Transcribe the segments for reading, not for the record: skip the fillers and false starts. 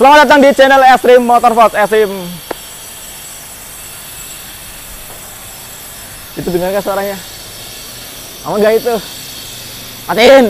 Selamat datang di channel Xtreme Motor Sport. Xtreme itu dengarkah suaranya? Aman gak itu? Matiin.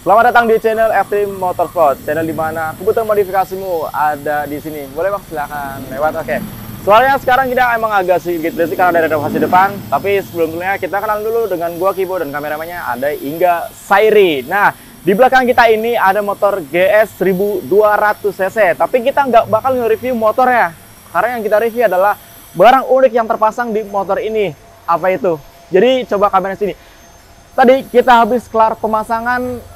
Selamat datang di channel Xtreme Motor Sport, channel dimana kebutuhan modifikasimu ada di sini. Boleh bang, silahkan lewat. Oke. Soalnya sekarang kita emang agak sedikit berisik karena ada renovasi depan. Tapi sebelumnya kita kenalan dulu dengan gua Kibo dan kameramanya ada Inga Sairi. Nah, di belakang kita ini ada motor GS 1200cc. Tapi kita nggak bakal nge-review motornya, karena yang kita review adalah barang unik yang terpasang di motor ini. Apa itu? Jadi coba kamera sini. Tadi kita habis kelar pemasangan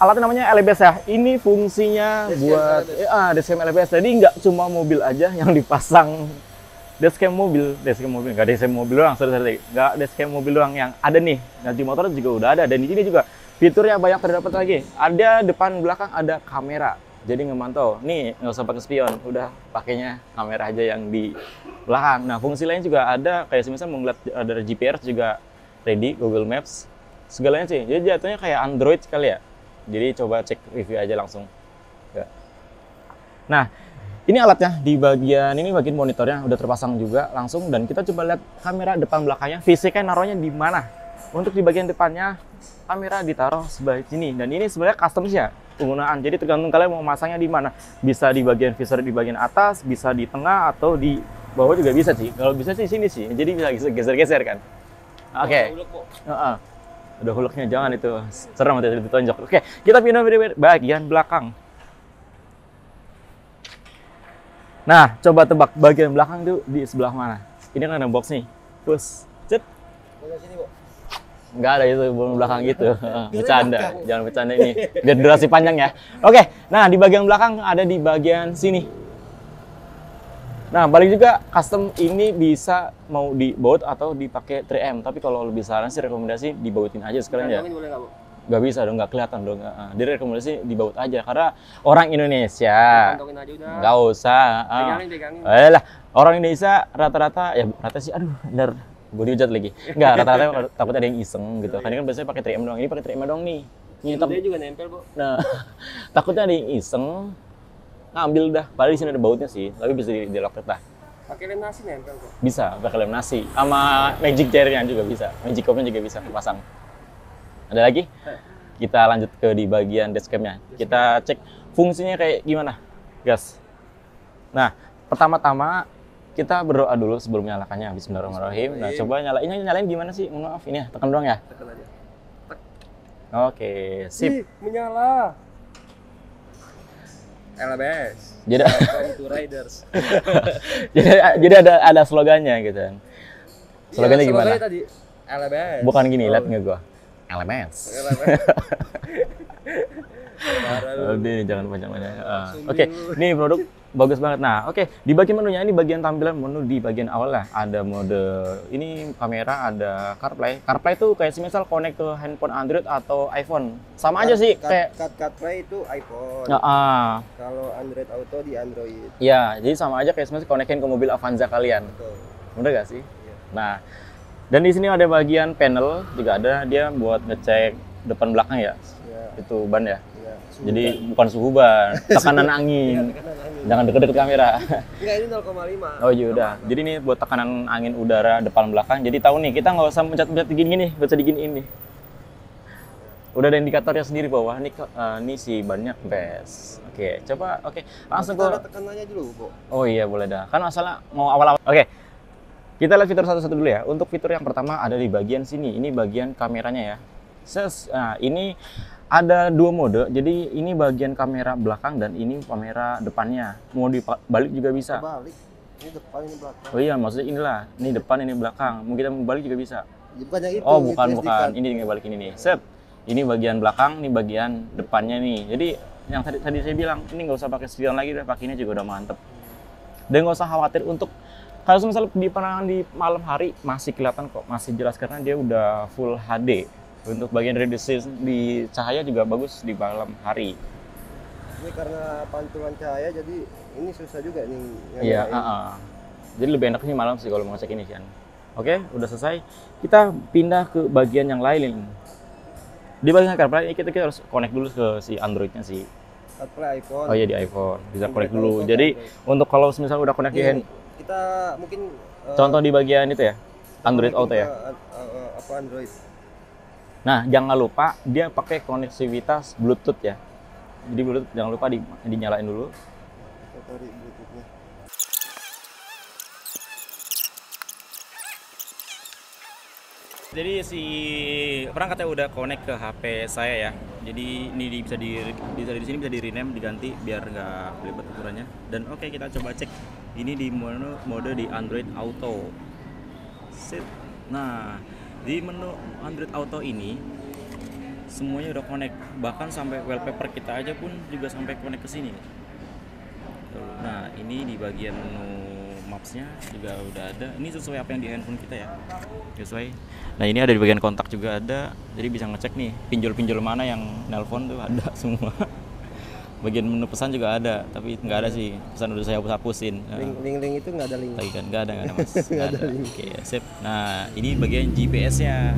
alatnya, namanya LBS ya. Ini fungsinya buat dashcam LBS. Jadi nggak cuma mobil aja yang dipasang dashcam mobil, nggak dashcam mobil doang, sorry, nggak dashcam mobil doang yang ada nih. Nah, di motor juga udah ada, dan di sini juga fiturnya banyak terdapat lagi. Ada depan belakang ada kamera, jadi ngemantau. Nih nggak usah pakai spion, udah pakainya kamera aja yang di belakang. Nah, fungsi lain juga ada, kayak misalnya mau ngeliat ada GPS juga ready, Google Maps, segalanya sih. Jadi jatuhnya kayak Android kali ya. Jadi coba cek review aja langsung. Nah, ini alatnya di bagian ini, bagian monitornya udah terpasang juga langsung, dan kita coba lihat kamera depan belakangnya, fisiknya naruhnya di mana. Untuk di bagian depannya kamera ditaruh sebelah sini, dan ini sebenarnya customnya penggunaan. Jadi tergantung kalian mau masangnya di mana. Bisa di bagian visor di bagian atas, bisa di tengah atau di bawah juga bisa sih. Kalau bisa sih sini sih. Jadi bisa geser-geser kan. Oke. Udah huleknya jangan, itu serem nanti ditonjok. Oke, kita pindah ke bagian belakang. Nah, coba tebak bagian belakang itu di sebelah mana? Ini kan ada box nih. Terus, cet. Enggak ada itu belakang gitu. Bercanda, jangan bercanda ini. Biar durasi panjang ya. Oke, nah di bagian belakang ada di bagian sini. Nah, balik juga custom ini bisa mau dibaut atau dipakai 3M. Tapi kalau lebih saran sih rekomendasi dibautin aja sekalian ya. Boleh nggak, Bu? Nggak bisa dong, nggak kelihatan dong. Dia rekomendasi dibaut aja, karena orang Indonesia. Kantongin aja udah. Nggak usah. Pegangin. Ayolah, orang Indonesia rata-rata, ya rata sih, aduh bener. Gue dihujat lagi. Nggak, rata-rata takut ada yang iseng gitu. Kan biasanya pakai 3M doang, ini pakai 3M doang nih. Dia juga nempel, Bu. Nah, takutnya ada yang iseng. Ngambil dah, padahal di sini ada bautnya sih, tapi bisa diloket dah. Pakai lem nasi nempel kok? Bisa, pakai lem nasi. Sama magic chairnya juga bisa, magic copnya juga bisa dipasang. Ada lagi? Kita lanjut ke di bagian dashcamnya. Kita cek fungsinya kayak gimana, guys. Nah, pertama-tama kita berdoa dulu sebelum nyalakannya. Bismillahirrahmanirrahim. Nah, coba nyalain gimana sih? Maaf, ini ya, tekan doang ya? Tekan aja. Oke, sip. Ih, menyala. LBS. Jadi ada slogannya gitu. Slogannya ya, gimana? Tadi, LBS. Bukan gini, lihat nggak gua? LBS. Ini jangan panjang-panjang. Oke, ini produk bagus banget. Nah, oke, di bagian menunya, ini bagian tampilan menu di bagian awal lah. Ada mode ini kamera, ada CarPlay. CarPlay itu kayak semisal connect ke handphone Android atau iPhone. Sama aja sih kayak CarPlay itu iPhone. Kalau Android Auto di Android. Iya, jadi sama aja kayak semisal konekin ke mobil Avanza kalian. Betul. Bener gak sih? Iya. Nah, dan di sini ada bagian panel juga ada, dia buat ngecek depan belakang ya. Iya. Itu ban ya. Jadi bukan suhu ban, tekanan angin. Jangan deket-deket kamera. Enggak, ini 0,5. Oh iya udah. Jadi ini buat tekanan angin udara depan belakang. Jadi tahu nih, kita nggak usah mencet-mencet gini-gini, nggak usah diginiin nih. Udah ada indikatornya sendiri bawah. Ini si bannya best. Oke, coba. Oke, langsung ke tekanannya dulu, Bu. Oh iya boleh dah. Kan masalah mau awal-awal. Oke. Kita lihat fitur satu-satu dulu ya. Untuk fitur yang pertama ada di bagian sini. Ini bagian kameranya ya. Nah, ini ada dua mode, jadi ini bagian kamera belakang dan ini kamera depannya. Mau dibalik juga bisa. Balik, ini depan, ini belakang. Oh iya, maksudnya inilah, ini depan, ini belakang. Mau kita balik juga bisa. Bukan yang itu. Oh bukan, bukan. Ini balik ini nih. Set. Ini bagian belakang, ini bagian depannya nih. Jadi yang tadi saya bilang, ini nggak usah pakai spion lagi, udah pakainya juga udah mantep. Dan nggak usah khawatir untuk kalau misalnya di penerangan di malam hari masih kelihatan kok, masih jelas karena dia udah full HD. Untuk bagian reduksi di cahaya juga bagus di malam hari. Ini karena pantulan cahaya jadi ini susah juga nih. Iya, jadi lebih enaknya malam sih kalau mau ngecek ini kan. Oke, udah selesai. Kita pindah ke bagian yang lain. Di bagian CarPlay ini kita harus connect dulu ke si Android-nya sih. CarPlay iPhone. Oh iya di iPhone. Bisa connect dulu. Jadi untuk kalau misalnya udah connect di kita mungkin contoh di bagian itu ya. Android Auto ya. Apa Android? Nah, jangan lupa dia pakai konektivitas Bluetooth ya. Jadi Bluetooth jangan lupa dinyalain dulu. Kita cari Bluetooth-nya. Jadi si perangkatnya udah connect ke HP saya ya. Jadi ini bisa di-rename, diganti biar nggak belibet ukurannya. Dan oke, kita coba cek ini di mode di Android Auto. Sip. Nah, di menu Android Auto ini semuanya udah connect, bahkan sampai wallpaper kita aja pun juga sampai connect ke sini. Nah, ini di bagian menu Maps-nya juga udah ada. Ini sesuai apa yang di handphone kita ya. Sesuai. Nah, ini ada di bagian kontak juga ada. Jadi bisa ngecek nih pinjol-pinjol mana yang nelpon tuh ada semua. Bagian menu pesan juga ada, tapi nggak ada sih. Pesan udah saya hapus-hapusin. Link-link itu nggak ada link. Tadi kan nggak ada Mas. Nggak ada. Oke, sip. Nah, ini bagian GPS-nya.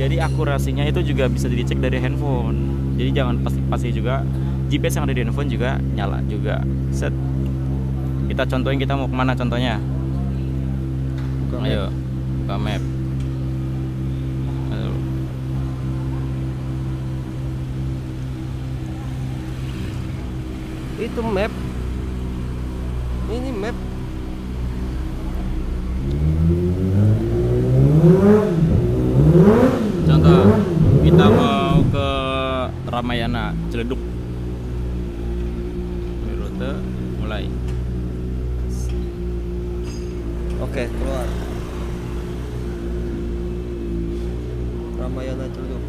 Jadi akurasinya itu juga bisa dicek dari handphone. Jadi jangan pasti juga GPS yang ada di handphone juga nyala juga. Set. Kita contohin kita mau kemana contohnya. Buka map. Ayo, buka map. Aduh. Itu map. Ini map. Contoh, kita mau ke Ramayana Ciledug. Rute mulai. Oke, keluar Ramayana Ciledug.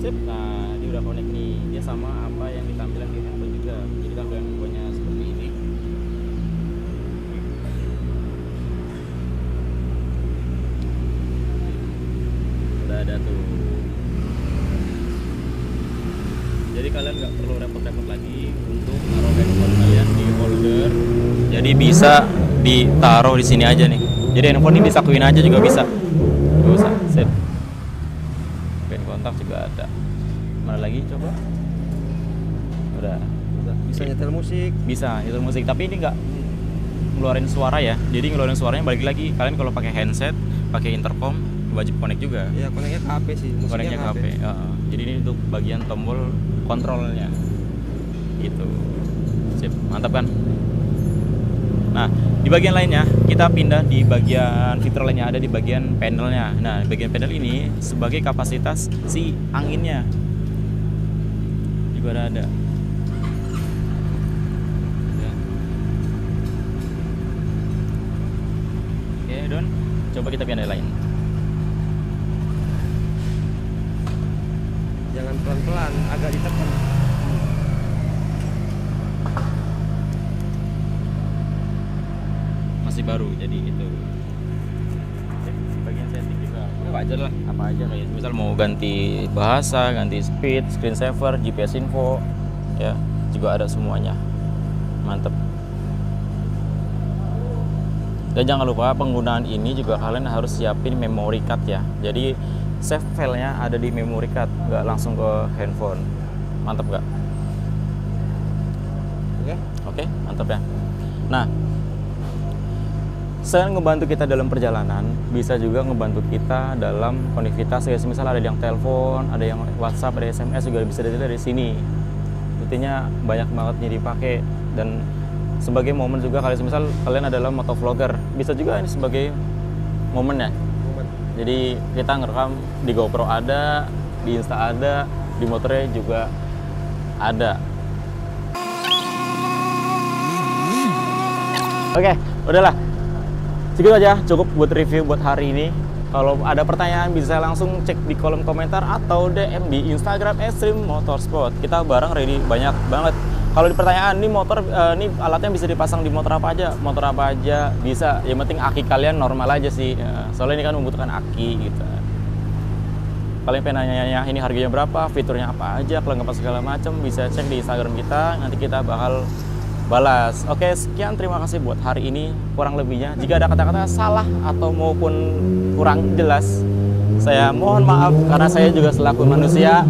Sip, nah ini udah connect nih. Dia sama apa yang ditampilkan di handphone juga. Jadi tampilan handphonenya seperti ini. Udah ada tuh. Jadi kalian nggak perlu repot-repot lagi untuk naruh handphone kalian di holder. Jadi bisa ditaruh di sini aja nih. Jadi handphone ini disakuin aja juga bisa. Gak usah. Set. Pin kontak juga ada. Mana lagi coba? Udah. Bisa nyetel musik. Bisa nyetel musik. Tapi ini nggak ngeluarin suara ya. Jadi ngeluarin suaranya balik lagi. Kalian kalau pakai handset, pakai intercom, wajib connect juga. Iya, connectnya ke HP sih. Connectnya ke HP. Jadi ini untuk bagian tombol kontrolnya. Gitu. Sip. Mantap kan? Nah, di bagian lainnya kita pindah di bagian fitur lainnya, ada di bagian panelnya. Nah, di bagian panel ini sebagai kapasitas si anginnya juga ada. Oke, Don, coba kita pindah lain. Jangan pelan-pelan, agak ditekan. Baru jadi itu bagian setting juga wajar lah apa aja kayak misal mau ganti bahasa, ganti speed, screensaver, GPS info ya juga ada semuanya. Mantep. Dan jangan lupa penggunaan ini juga kalian harus siapin memory card ya, jadi save filenya ada di memory card, nggak langsung ke handphone. Mantep nggak? Oke, mantep ya. Nah, selain ngebantu kita dalam perjalanan, bisa juga ngebantu kita dalam konektivitas. Kayak misalnya ada yang telepon, ada yang WhatsApp, ada SMS juga bisa dari sini. Intinya banyak banget jadi dipakai dan sebagai momen juga. Kalau misal kalian adalah motovlogger, bisa juga ini sebagai momen ya. Jadi kita ngerekam di GoPro ada, di Insta ada, di motornya juga ada. Oke, udahlah. Segitu aja, cukup buat review buat hari ini. Kalau ada pertanyaan bisa langsung cek di kolom komentar atau DM di Instagram Xtreme Motor Sport. Kita bareng ready banyak banget. Kalau di pertanyaan nih motor, nih alatnya bisa dipasang di motor apa aja bisa. Yang penting aki kalian normal aja sih. Soalnya ini kan membutuhkan aki gitu. Kalian pengen nanya-nanya ini harganya berapa, fiturnya apa aja, kelengkapan segala macam, bisa cek di Instagram kita, nanti kita bakal balas. Oke, sekian, terima kasih buat hari ini, kurang lebihnya. Jika ada kata-kata salah atau maupun kurang jelas, saya mohon maaf karena saya juga selaku manusia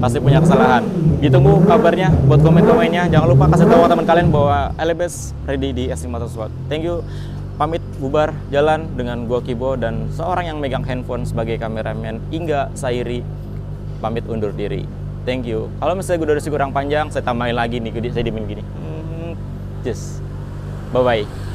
pasti punya kesalahan. Ditunggu kabarnya, buat komen-komennya. Jangan lupa kasih tahu teman kalian bahwa LBS ready di Xtreme Motor Sport. Thank you. Pamit bubar jalan dengan gua Kibo dan seorang yang megang handphone sebagai kameramen, Inga Sairi. Pamit undur diri. Thank you. Kalau misalnya gue durasi kurang panjang, saya tambahin lagi nih, saya dimin gini. Bye-bye.